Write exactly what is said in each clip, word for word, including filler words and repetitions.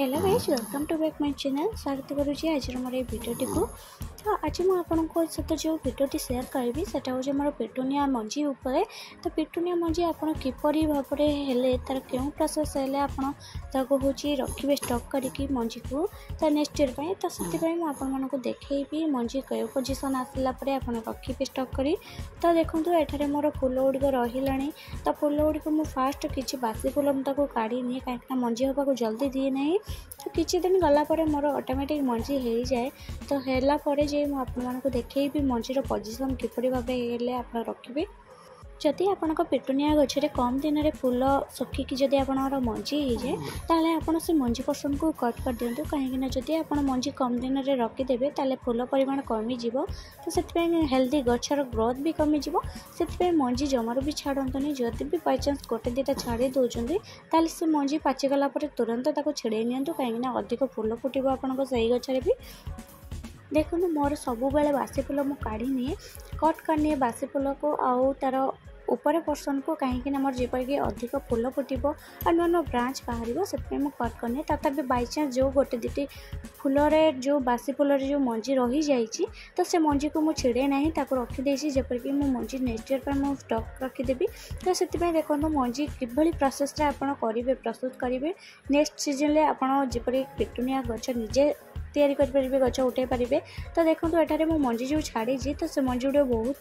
Hello guys welcome to back my channel. स्वागत करुच्ची आज मोर ये भिडियोटी को। तो आज मुझे सहित जो भिडियोटी शेयर करी से मोर पेटूनिया मंजी उपरे। तो पेटूनिया मंजी आपड़ किपरि भाव में तार क्यों प्रोसेस होगी रखिए स्टॉक करके मंजी को तो नेक्स्ट ईयर पर। तो से मुझे देखी मंजी क्यों पोजिशन आसला रखिए स्टॉक करी। तो देखो ये मोर फुल गुड़िक रहा। तो फुल गुड़िक मुझे फास्ट किसी बासी फुल मुझे काढ़ी कहीं मंजी होगा जल्दी दिए ना। तो किसी दिन गला परे मोर ऑटोमेटिक मंजी हो जाए। तो हैला परे जे मु आपन मानको देखेबी मंजीर पोजिशन किपरि भाबे हेले आपन रखिबे। जदि आपण पेटूनिया गचरे कम दिन में फूल सुखिकी जदि आपणर मंजी हो जाए ताले आपण से मंजी पोर्सन को कट कर दिंतु। कहीं जदि आप मंजी कम दिन में रखिदेवे ताले फूल परिमाण कमीज। तो से हेल्दी गचर ग्रोथ भी कमीज। से मंजी जमारू भी छाड़तनी। जदि भी बाय चांस गोटे दुटा छाड़ी दौरान ताले से मंजी पाचिगला तुरंत ताको छड़े नियंतु। कहीं अधिक फूल फुटो आपण सही गचरे भी। देखो मोर सबु बेले बासी फूल मु काढ़ी निए कट कर निए बासी फूल को आउ तार ऊपर पर्सन को कहीं मोर जपरिक अधिक फूल फुटब और नुआ नुआ ब्रांच बाहर से कट करनी। तथापि बाय चांस जो गोटे दुटी फूल जो बासी फूल जो मंजी रही जाइए तो से मंजी को मुझे छिड़े ना रखिदे जपरिक मंजी नेक्स्ट ईयर पर मुझे स्टॉक रखिदेवी। तो से देखो मंजी किभली प्रोसेस आपड़ करेंगे प्रस्तुत करेंगे। नेक्स्ट सीजन में आपपर पेटूनिया गच निजे तैयारी करेंगे गच उठाई पारे। तो देखो एठारे मो मंजी जो छाड़ी तो से मंजी गुड़े बहुत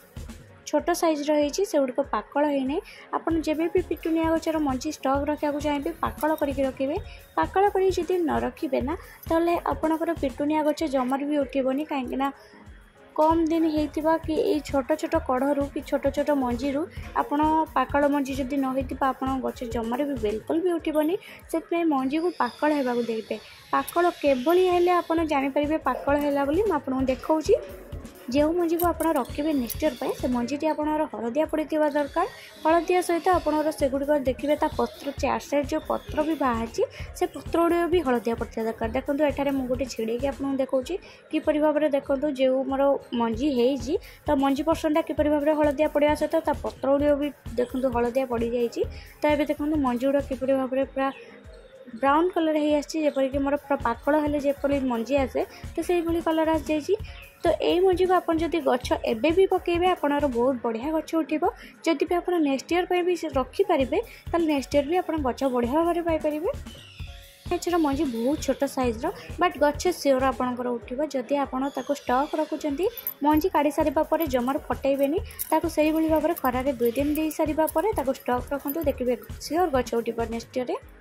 छोट सैज्र होगुड़क पाकड़ होना। आपड़ जब भी पेटूनिया गचर मंजी स्टॉक रखा चाहिए पाकड़ करके रखिए। पाकड़ करके जदि न रखिए ना तो आपणकर पेटूनिया गच जमार भी उठबनी। कहीं कम दिन होता कि ये छोट छोट कढ़ू कि छोट छोट मंजी आप पाकड़ मंजी जदि न होता आपण गच जमार भी बिल्कुल भी उठबनी। से मंजी को पाकड़ होगा देवे। पाकड़ केवल हेल्ले आपड़ जापर पाकड़ है आपको देखा। जो मंजी को आप रखिए नेक्स्ट ईयर पर से मंजीटी आपणर हलदिया पड़ी दरकार। हलदिया सहित आपणर सेगुड़िक देखिए पत्र चार साइड जो पत्र भी बाहर से पत्र गुड़िक भी हलदिया पड़ता दरकार। देखो एठारे मुझे गोटे छिड़की आपको देखा किपर भाव में। देखो जो मोर मंजी है तो मंजी पर्सनटा किपर भाव में हलदिया पड़ा सहित पत्र गुड़िक भी देखो हलदिया पड़ जाइए। तो ये देखो मंजी गुड़ा किपर भाव में पूरा ब्राउन कलर होपरिक मोर पूरा पाकड़ हेल्ले जपर मंजी आसे तो से कलर आस जाइए। तो यही मंजी को आपड़ जब गच एबे भी पकेबे आपनर बहुत बढ़िया गच उठब। जदि भी आप नेक्स्ट ईयर पर भी रखिपारे तो नेक्स्ट ईयर भी आप गच बढ़िया भाव में पाइपर। गचर मंजी बहुत छोट सैज्र बट गच सियोर आपंकर उठब। जदि आपको स्टॉक रखुंट मंजी काढ़ी सारापर जमार फटेबेनि। से भाव में खरारे दुई दिन दे सारापर स्टॉक रखु देखिए सियोर गच उठब नेक्स्ट ईयर।